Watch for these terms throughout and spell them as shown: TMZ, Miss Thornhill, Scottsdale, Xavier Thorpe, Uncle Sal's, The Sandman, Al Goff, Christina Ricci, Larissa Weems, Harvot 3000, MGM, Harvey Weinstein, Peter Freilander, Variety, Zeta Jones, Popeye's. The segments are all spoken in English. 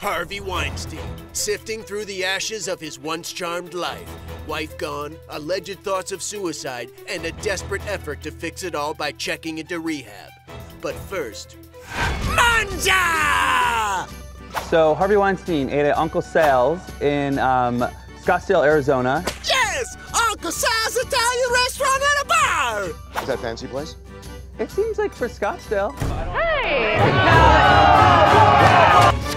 Harvey Weinstein, sifting through the ashes of his once-charmed life. Wife gone, alleged thoughts of suicide, and a desperate effort to fix it all by checking into rehab. But first... Manja! So Harvey Weinstein ate at Uncle Sal's in Scottsdale, Arizona. Yes! Uncle Sal's Italian restaurant and a bar! Is that a fancy place? It seems like for Scottsdale. Hey!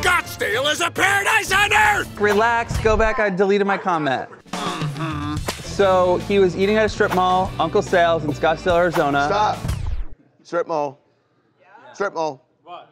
Scottsdale is a paradise on earth! Relax, go back, I deleted my comment. So he was eating at a strip mall, Uncle Sal's in Scottsdale, Arizona. Stop! Strip mall. Strip mall.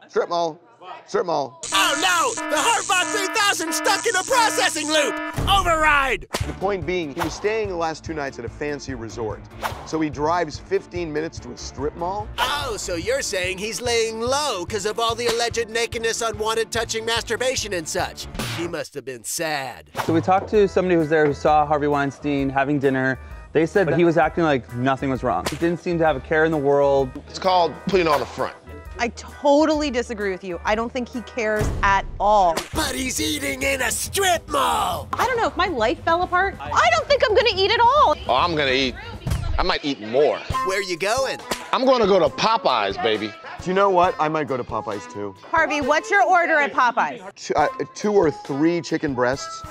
Strip mall. Strip mall. Oh no! The Harvot 3000 stuck in a processing loop! Override! The point being, he was staying the last two nights at a fancy resort. So he drives 15 minutes to a strip mall? Oh, so you're saying he's laying low because of all the alleged nakedness, unwanted touching, masturbation, and such. He must have been sad. So we talked to somebody who was there who saw Harvey Weinstein having dinner. They said that he was acting like nothing was wrong. He didn't seem to have a care in the world. It's called putting on a front. I totally disagree with you. I don't think he cares at all. But he's eating in a strip mall! I don't know, if my life fell apart, I don't think I'm gonna eat at all. Oh, I'm gonna eat. I might eat more. Where are you going? I'm gonna go to Popeye's, baby. Do you know what? I might go to Popeye's too. Harvey, what's your order at Popeye's? Two or three chicken breasts.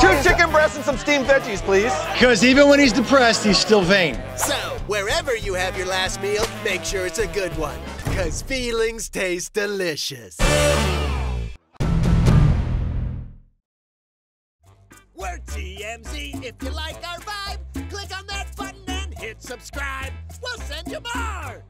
Two chicken breasts and some steamed veggies, please. Because even when he's depressed, he's still vain. So, wherever you have your last meal, make sure it's a good one. Because feelings taste delicious. We're TMZ. If you like our vibe, click on that button and hit subscribe. We'll send you more.